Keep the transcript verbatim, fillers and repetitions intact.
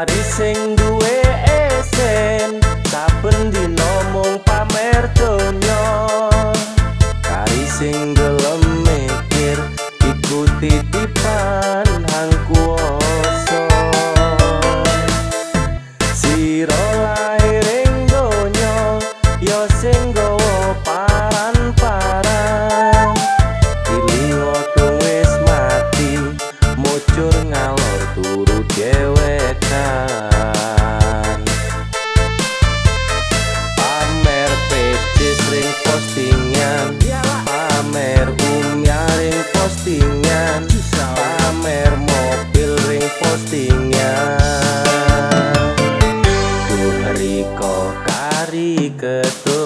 Mari sing duwe esen, saben dina mung pamer donya. Kari sing gelem mikir iku titipan Hang Kuwasa. Sira lair ing donya ya sing gawa paran-paran. Diliwa wis mati mujur ngalor turu dewekan. Pamer P C sering postingan, pamer umyah ring postingan, pamer mobil ring postingan. Tuh riko kari ketu